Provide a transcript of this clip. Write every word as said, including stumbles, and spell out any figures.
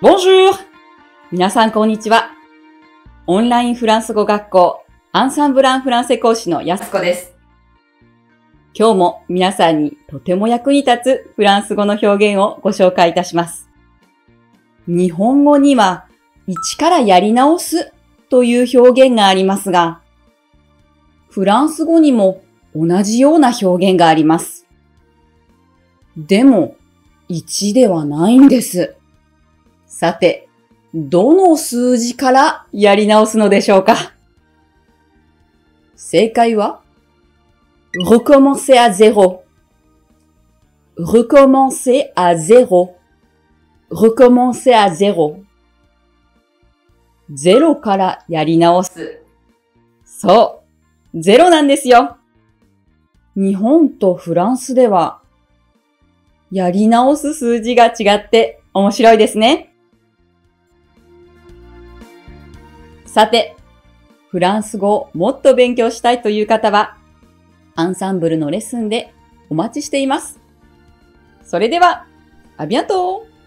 Bonjour! 皆さんこんにちは。オンラインフランス語学校アンサンブル・アン・フランセ講師のやすこです。今日も皆さんにとても役に立つフランス語の表現をご紹介いたします。日本語には一からやり直すという表現がありますが、フランス語にも同じような表現があります。でも、いちではないんです。さて、どの数字からやり直すのでしょうか？正解は、recommencer à zéro。recommencer à zéro。recommencer à zéro。ゼロからやり直す。そう、ゼロなんですよ。日本とフランスでは、やり直す数字が違って面白いですね。さて、フランス語をもっと勉強したいという方は、アンサンブルのレッスンでお待ちしています。それでは、アビアントー。